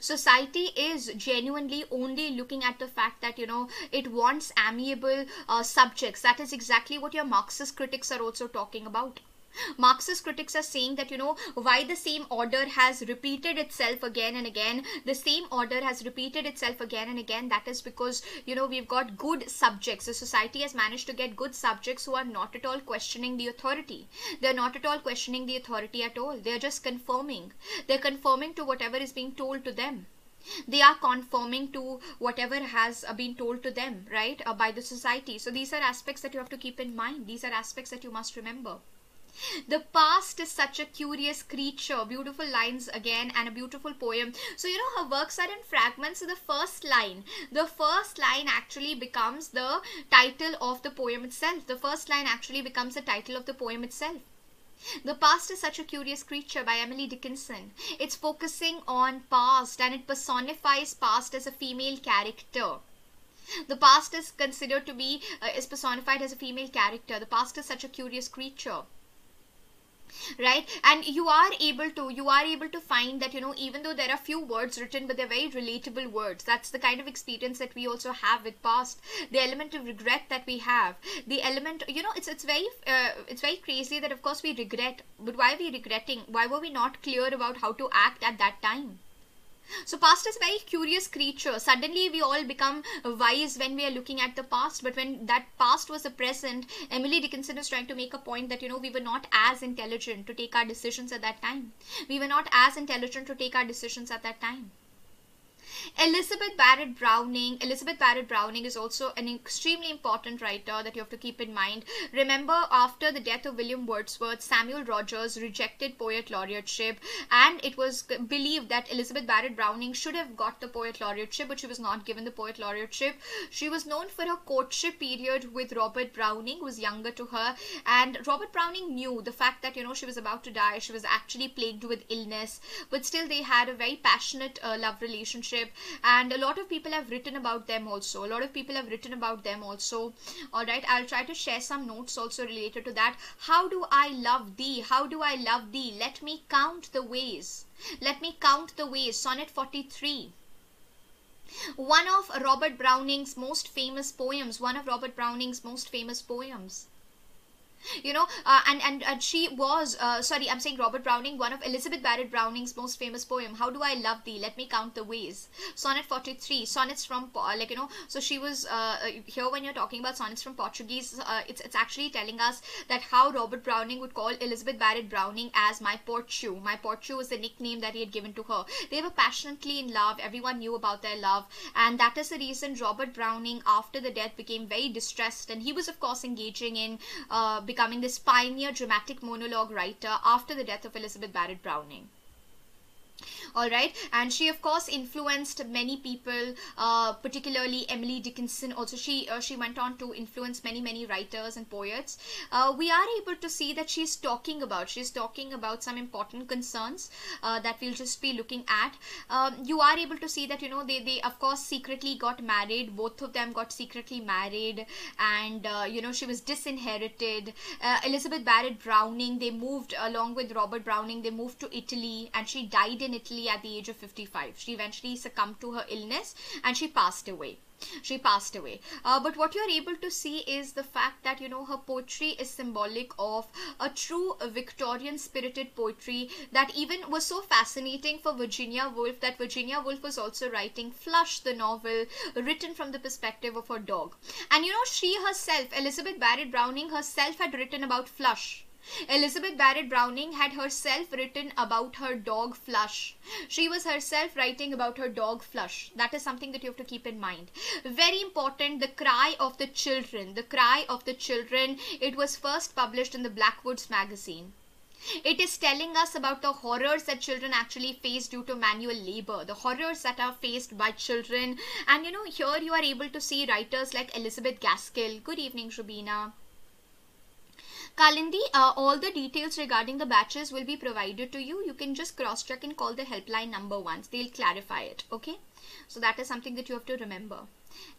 Society is genuinely only looking at the fact that, you know, it wants amiable subjects. That is exactly what your Marxist critics are also talking about. Marxist critics are saying that, you know, why the same order has repeated itself again and again. The same order has repeated itself again and again. That is because, you know, we've got good subjects. The society has managed to get good subjects who are not at all questioning the authority. They're not at all questioning the authority at all. They're just conforming. They're conforming to whatever is being told to them. They are conforming to whatever has been told to them, right, by the society. So these are aspects that you have to keep in mind. These are aspects that you must remember. The past is such a curious creature. Beautiful lines again, and a beautiful poem. So, you know, her works are in fragments. So the first line actually becomes the title of the poem itself. The first line actually becomes the title of the poem itself. The Past is Such a Curious Creature by Emily Dickinson. It's focusing on past, and it personifies past as a female character. The past is considered to be, is personified as a female character. The past is such a curious creature. Right, and you are able to find that, you know, even though there are few words written, but they're very relatable words. That's the kind of experience that we also have with past, the element of regret that we have, the element, you know, it's very crazy that, of course, we regret, but why are we regretting? Why were we not clear about how to act at that time? So past is a very curious creature. Suddenly we all become wise when we are looking at the past, but when that past was the present, Emily Dickinson is trying to make a point that, you know, we were not as intelligent to take our decisions at that time. We were not as intelligent to take our decisions at that time. Elizabeth Barrett Browning is also an extremely important writer that you have to keep in mind. Remember, after the death of William Wordsworth, Samuel Rogers rejected poet laureateship, and it was believed that Elizabeth Barrett Browning should have got the poet laureateship, but she was not given the poet laureateship. She was known for her courtship period with Robert Browning, who was younger to her, and Robert Browning knew the fact that, you know, she was about to die. She was actually plagued with illness, but still they had a very passionate love relationship. and a lot of people have written about them also. All right, I'll try to share some notes also related to that. How do I love thee? How do I love thee? Let me count the ways. Let me count the ways. Sonnet 43. One of Robert Browning's most famous poems. You know, and she was, sorry, I'm saying Robert Browning, one of Elizabeth Barrett Browning's most famous poem, How Do I Love Thee? Let Me Count the Ways. Sonnet 43, sonnets from, like, you know, so she was, here when you're talking about sonnets from Portuguese, it's actually telling us that how Robert Browning would call Elizabeth Barrett Browning as my Portu. My Portu was the nickname that he had given to her. They were passionately in love. Everyone knew about their love. And that is the reason Robert Browning, after the death, became very distressed. And he was, of course, engaging in, becoming this pioneer dramatic monologue writer after the death of Elizabeth Barrett Browning. All right, and she of course influenced many people, particularly Emily Dickinson. Also, she went on to influence many writers and poets. We are able to see that she's talking about some important concerns that we'll just be looking at. You are able to see that, you know, they of course secretly got married. Both of them got secretly married, and you know, she was disinherited. Elizabeth Barrett Browning, they moved along with Robert Browning. They moved to Italy, and she died in Italy at the age of 55. She eventually succumbed to her illness and she passed away. But what you're able to see is the fact that, you know, her poetry is symbolic of a true Victorian spirited poetry that even was so fascinating for Virginia Woolf that Virginia Woolf was also writing Flush, the novel, written from the perspective of her dog. And you know, she herself, Elizabeth Barrett Browning herself, had written about Flush. Elizabeth Barrett Browning had herself written about her dog Flush. She was herself writing about her dog Flush. That is something that you have to keep in mind. Very important, The Cry of the Children. The Cry of the Children, it was first published in the Blackwoods magazine. It is telling us about the horrors that children actually face due to manual labor, the horrors that are faced by children. And you know, here you are able to see writers like Elizabeth Gaskell. Good evening, Rubina. Kalindi, all the details regarding the batches will be provided to you. You can just cross-check and call the helpline number once. They'll clarify it, okay? So that is something that you have to remember.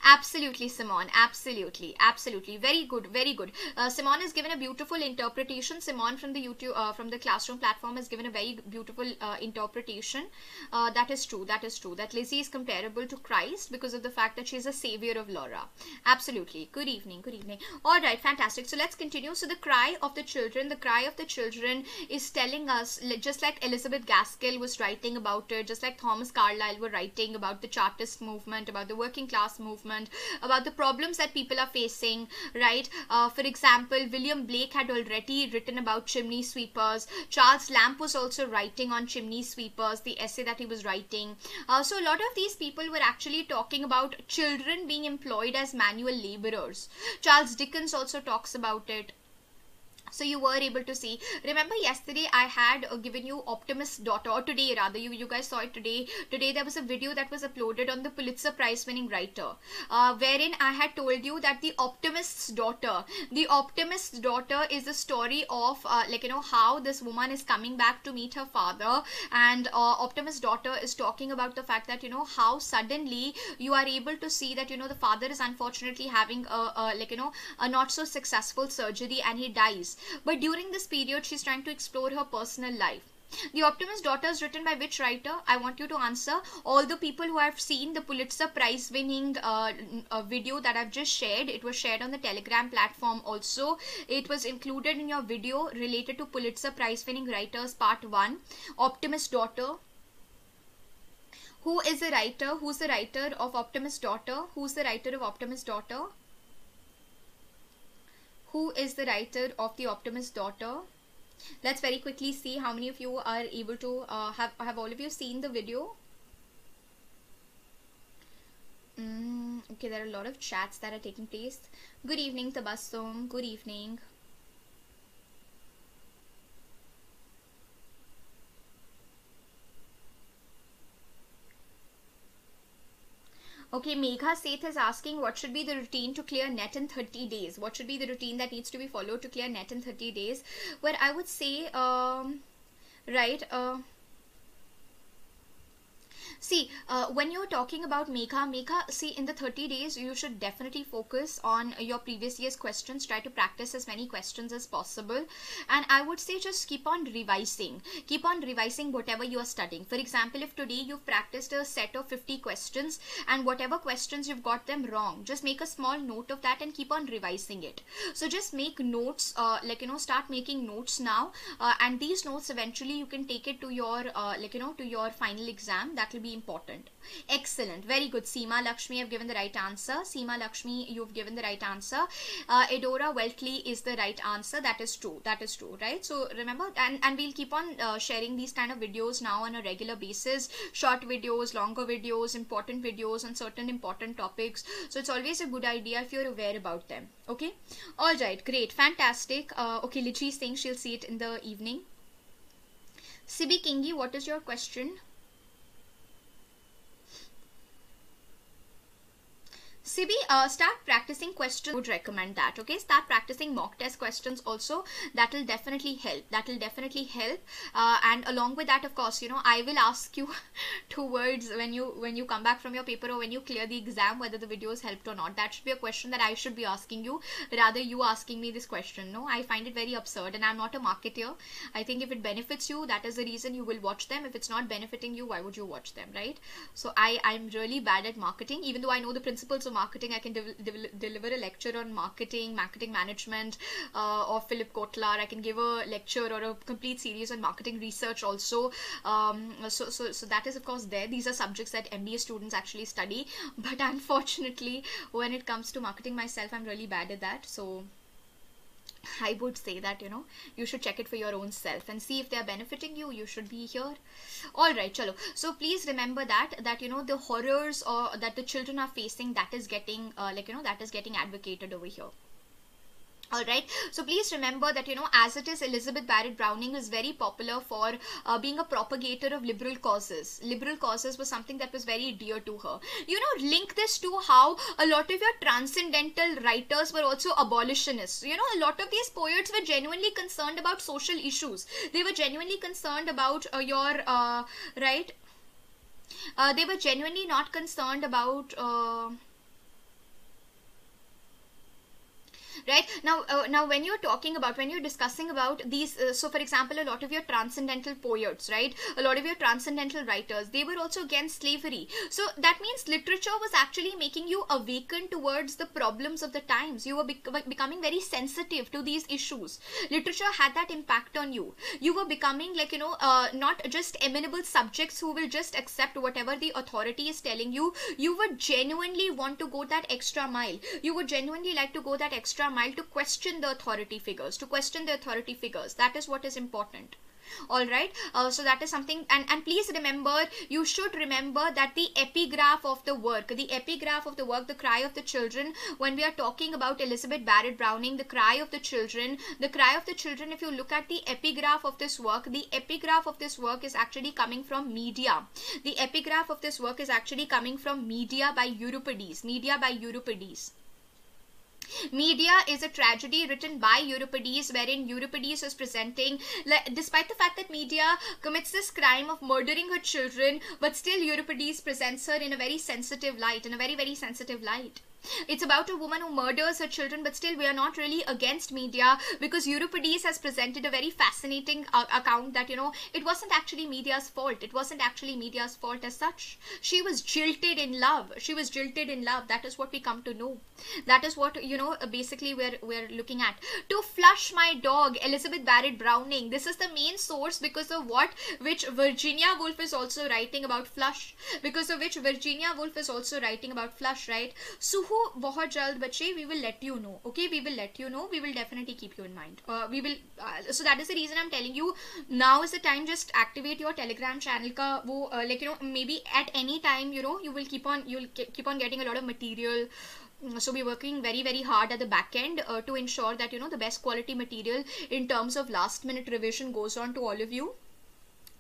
Absolutely, Simon. Absolutely. Very good. Simon has given a beautiful interpretation. Simon from the YouTube, from the Classroom platform, has given a very beautiful interpretation. That is true. That Lizzie is comparable to Christ because of the fact that she is a savior of Laura. Absolutely. Good evening. All right, fantastic. So let's continue. So The Cry of the Children. The Cry of the Children is telling us, just like Elizabeth Gaskell was writing about it, just like Thomas Carlyle were writing about the Chartist movement, about the working class movement, about the problems that people are facing, right? For example, William Blake had already written about chimney sweepers. Charles Lamb was also writing on chimney sweepers, the essay that he was writing. So a lot of these people were actually talking about children being employed as manual laborers. Charles Dickens also talks about it. So you were able to see. Remember yesterday I had given you Optimist's Daughter, or today rather, you guys saw it today. Today there was a video that was uploaded on the Pulitzer Prize winning writer, wherein I had told you that The Optimist's Daughter is a story of like, you know, how this woman is coming back to meet her father, and Optimist's Daughter is talking about the fact that, you know, how suddenly you are able to see that, you know, the father is unfortunately having a like, you know, a not so successful surgery and he dies. But during this period, she's trying to explore her personal life. The Optimist's Daughter is written by which writer? I want you to answer. All the people who have seen the Pulitzer Prize winning video that I've just shared, it was shared on the Telegram platform also. It was included in your video related to Pulitzer Prize winning writers part 1. Optimist's Daughter. Who is the writer? Who's the writer of Optimist's Daughter? Who's the writer of Optimist's Daughter? Who is the writer of The Optimist's Daughter? Let's very quickly see how many of you are able to, have all of you seen the video? Okay, there are a lot of chats that are taking place. Good evening, Tabassum. Good evening. Okay, Megha Seth is asking, what should be the routine to clear net in 30 days? What should be the routine that needs to be followed to clear net in 30 days? Well, I would say, See, when you're talking about Megha, see, in the 30 days, you should definitely focus on your previous year's questions. Try to practice as many questions as possible. And I would say just keep on revising. Keep on revising whatever you are studying. For example, if today you've practiced a set of 50 questions and whatever questions you've got them wrong, just make a small note of that and keep on revising it. So just make notes, start making notes now. And these notes, eventually, you can take it to your, to your final exam. That will be important. Excellent. Very good. Seema Lakshmi, I've given the right answer. Seema Lakshmi, you've given the right answer. Edora Weltley is the right answer. That is true. That is true, right? So remember, and we'll keep on sharing these kind of videos now on a regular basis. Short videos, longer videos, important videos on certain important topics. So it's always a good idea if you're aware about them. Okay. All right. Great. Fantastic. Okay. Lichi Singh, she'll see it in the evening. Sibi Kingi, what is your question? Sibi, start practicing questions. I would recommend that. Okay, start practicing mock test questions also. That will definitely help. That will definitely help. And along with that, of course, I will ask you towards when you come back from your paper or when you clear the exam whether the video has helped or not. That should be a question that I should be asking you rather you asking me this question. No, I find it very absurd, and I'm not a marketeer. I think if it benefits you, that is the reason you will watch them. If it's not benefiting you, why would you watch them, right? So I'm really bad at marketing, even though I know the principles of marketing. I can deliver a lecture on marketing management, or Philip Kotler. I can give a lecture or a complete series on marketing research also. So that is, of course, there. These are subjects that MBA students actually study. But unfortunately, when it comes to marketing myself, I'm really bad at that. So I would say that, you should check it for your own self and see if they are benefiting you. You should be here. All right, chalo. So please remember that, the horrors or that the children are facing, that is getting, that is getting advocated over here. All right. So please remember that, as it is, Elizabeth Barrett Browning is very popular for being a propagator of liberal causes. Liberal causes was something that was very dear to her. Link this to how a lot of your transcendental writers were also abolitionists. A lot of these poets were genuinely concerned about social issues. They were genuinely concerned about they were genuinely not concerned about... Right now, when you're talking about, when you're discussing about these, so for example, a lot of your transcendental poets, right? A lot of your transcendental writers, they were also against slavery. So that means literature was actually making you awaken towards the problems of the times. You were becoming very sensitive to these issues. Literature had that impact on you. You were becoming not just amenable subjects who will just accept whatever the authority is telling you. You would genuinely want to go that extra mile. You would genuinely like to go that extra mile to question the authority figures, that is what is important. All right, so that is something, and please remember, you should remember that the epigraph of the work, The Cry of the Children, when we are talking about Elizabeth Barrett Browning, The Cry of the Children, if you look at the epigraph of this work, the epigraph of this work is actually coming from Medea. The epigraph of this work is actually coming from Medea by Euripides. Medea is a tragedy written by Euripides, wherein Euripides is presenting, despite the fact that Medea commits this crime of murdering her children, but still Euripides presents her in a very sensitive light, It's about a woman who murders her children, but still we are not really against Medea because Euripides has presented a very fascinating account that, it wasn't actually Medea's fault. It wasn't actually Medea's fault as such. She was jilted in love. That is what we come to know. That is what, basically we're looking at. To Flush My Dog, Elizabeth Barrett Browning. This is the main source because of which Virginia Woolf is also writing about Flush. Right? So who bahut jald bache, we will let you know. Okay, we will let you know. We will definitely keep you in mind. So that is the reason I'm telling you, now is the time. Just activate your Telegram channel ka wo, maybe at any time, you will keep on getting a lot of material. So we're working very, very hard at the back end to ensure that the best quality material in terms of last minute revision goes on to all of you.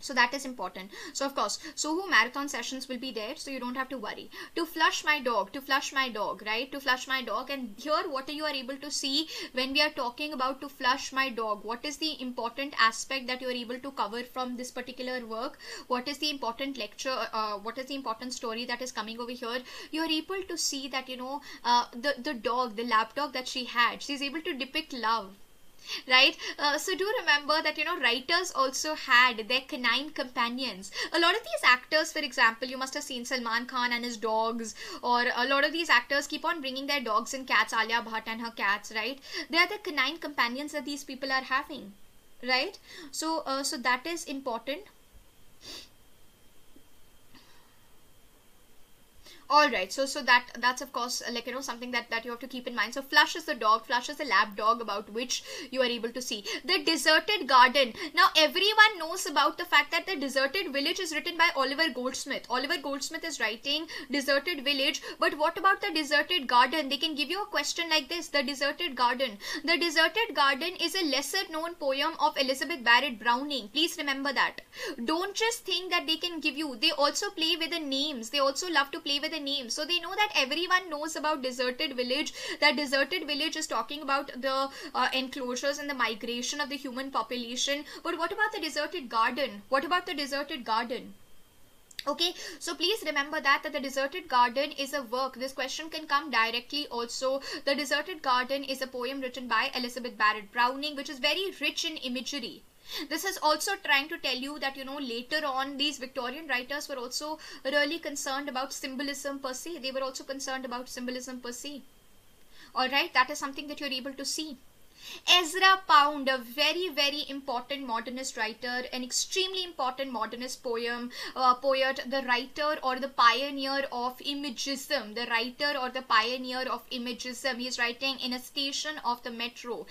So that is important. So of course, Soho marathon sessions will be there, so you don't have to worry. To flush my dog, right? To flush my dog. And here what you are able to see when we are talking about to flush my dog, what is the important aspect that you are able to cover from this particular work? What is the important lecture? What is the important story that is coming over here? You are able to see that, you know, the dog, the lab dog that she had, she's able to depict love. Right, so do remember that, you know, writers also had their canine companions. A lot of these actors, for example, you must have seen Salman Khan and his dogs, or a lot of these actors keep on bringing their dogs and cats, Alia Bhatt and her cats, right? They are the canine companions that these people are having, right? So, so that is important. All right, so that's of course, like, you know, something that you have to keep in mind. So Flush is the dog, Flush is the lab dog about which you are able to see. The Deserted Garden. Now everyone knows about the fact that The Deserted Village is written by Oliver Goldsmith. Oliver Goldsmith is writing Deserted Village, but what about The Deserted Garden? They can give you a question like this: The Deserted Garden. The Deserted Garden is a lesser known poem of Elizabeth Barrett Browning. Please remember that. Don't just think that they can give you. They also play with the names. They also love to play with the name, so they know that everyone knows about Deserted Village. That Deserted Village is talking about the enclosures and the migration of the human population. But what about the Deserted Garden? What about the Deserted Garden? Okay, so please remember that the Deserted Garden is a work. This question can come directly also. The Deserted Garden is a poem written by Elizabeth Barrett Browning, which is very rich in imagery. This is also trying to tell you that, you know, later on these Victorian writers were also really concerned about symbolism per se. They were also concerned about symbolism per se. All right, that is something that you're able to see. Ezra Pound, a very, very important modernist writer, an extremely important modernist poet, the writer or the pioneer of imagism, He's writing in a station of the metro,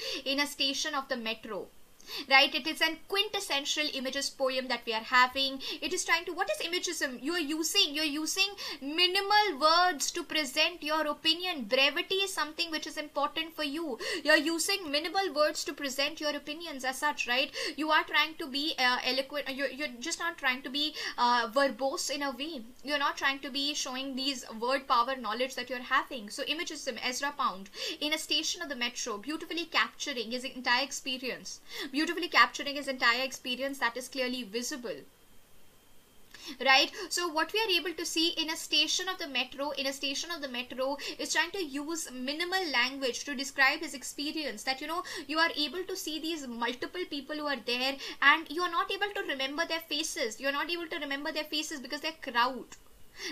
Right, it is an quintessential images poem that we are having. It is trying to, what is imagism? You're using minimal words to present your opinion. Brevity is something which is important for you. You're using minimal words to present your opinions as such, right? You are trying to be eloquent. You're just not trying to be verbose in a way. You're not trying to be showing these word power knowledge that you're having. So imagism, Ezra Pound, in a station of the metro, beautifully capturing his entire experience. That is clearly visible. Right, so what we are able to see in a station of the metro, is trying to use minimal language to describe his experience, that, you know, you are able to see these multiple people who are there, and you are not able to remember their faces. Because they're crowd.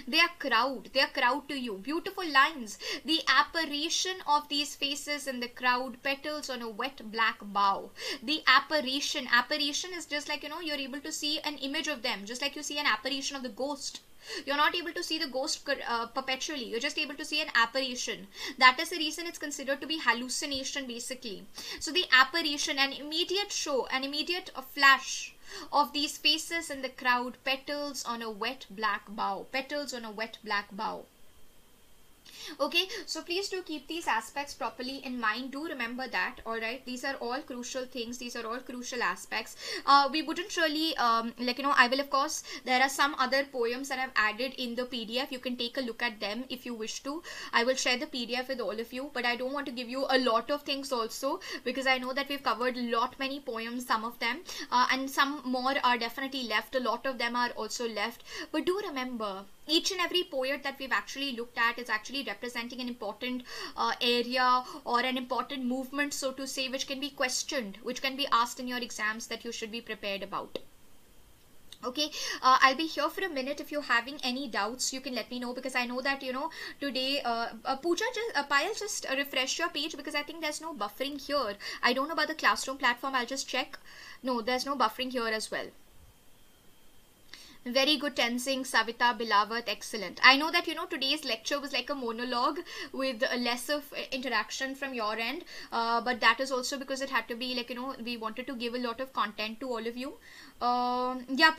They are crowd to you. Beautiful lines. The apparition of these faces in the crowd, petals on a wet black bough. The apparition. Apparition is just like, you know, you're able to see an image of them, just like you see an apparition of the ghost. You're not able to see the ghost perpetually. You're just able to see an apparition. That is the reason it's considered to be hallucination, basically. So the apparition, an immediate show, an immediate flash of these faces in the crowd, petals on a wet black bough, Okay, so please do keep these aspects properly in mind. Do remember that, all right? These are all crucial things. These are all crucial aspects. We wouldn't really, like, you know, I will, of course, there are some other poems that I've added in the PDF. You can take a look at them if you wish to. I will share the PDF with all of you, but I don't want to give you a lot of things also, because I know that we've covered many poems, some of them, and some more are definitely left. A lot of them are also left. But do remember, each and every poet that we've actually looked at is actually representing an important area or an important movement, so to say, which can be questioned, which can be asked in your exams, that you should be prepared about. Okay, I'll be here for a minute. If you're having any doubts, you can let me know, because I know that, you know, today, Pooja, Payal, just refresh your page, because I think there's no buffering here. I don't know about the Classroom platform. I'll just check. No, there's no buffering here as well. Very good tensing, Savita Bilawat, excellent. I know that, you know, today's lecture was like a monologue with less of interaction from your end, but that is also because it had to be like, you know, we wanted to give a lot of content to all of you. Yeah,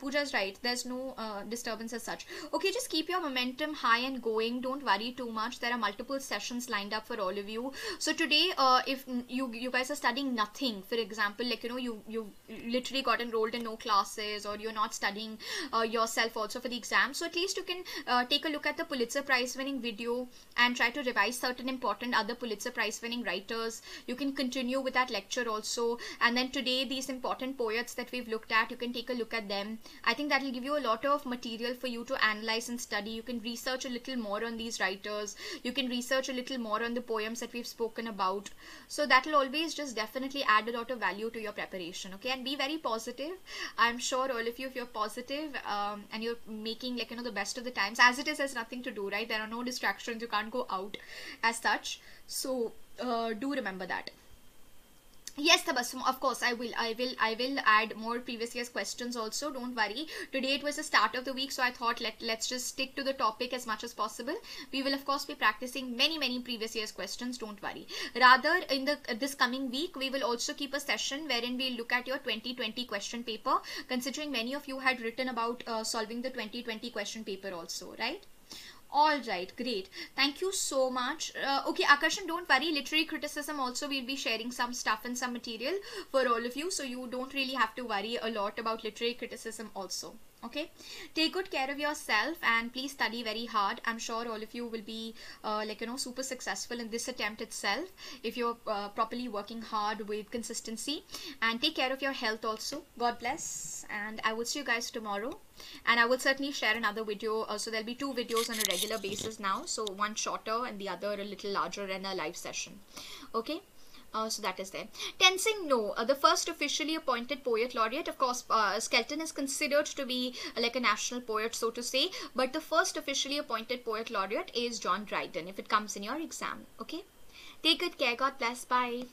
Pooja's right. There's no disturbance as such. Okay, just keep your momentum high and going. Don't worry too much. There are multiple sessions lined up for all of you. So today, if you guys are studying nothing, for example, like, you know, you literally got enrolled in no classes, or you're not studying yourself also for the exam, so at least you can take a look at the Pulitzer Prize winning video and try to revise certain important other Pulitzer Prize winning writers. You can continue with that lecture also, and then today these important poets that we've looked at, you can take a look at them. I think that will give you a lot of material for you to analyze and study. You can research a little more on these writers, you can research a little more on the poems that we've spoken about, so that will always just definitely add a lot of value to your preparation. Okay, and be very positive. I'm sure all of you, if you're positive and you're making, like, you know, the best of the times, as it is, there's nothing to do, right? There are no distractions, you can't go out as such, so do remember that. Yes, Tabassum, of course, I will add more previous year's questions also, don't worry. Today it was the start of the week, so I thought let's just stick to the topic as much as possible. We will of course be practicing many previous year's questions, don't worry. Rather, in this coming week, we will also keep a session wherein we look at your 2020 question paper, considering many of you had written about solving the 2020 question paper also, right? All right, great. Thank you so much. Okay, Akarshan, don't worry. Literary criticism also, we'll be sharing some stuff and some material for all of you. So you don't really have to worry a lot about literary criticism also. Okay, take good care of yourself and please study very hard. I'm sure all of you will be like, you know, super successful in this attempt itself if you're properly working hard with consistency. And take care of your health also. God bless, and I will see you guys tomorrow, and I will certainly share another video. So there'll be two videos on a regular basis now, so one shorter and the other a little larger and a live session. Okay. So that is there. Tenzing Norgay, the first officially appointed poet laureate. Of course, Skelton is considered to be like a national poet, so to say, but the first officially appointed poet laureate is John Dryden, if it comes in your exam. Okay, take good care. God bless. Bye.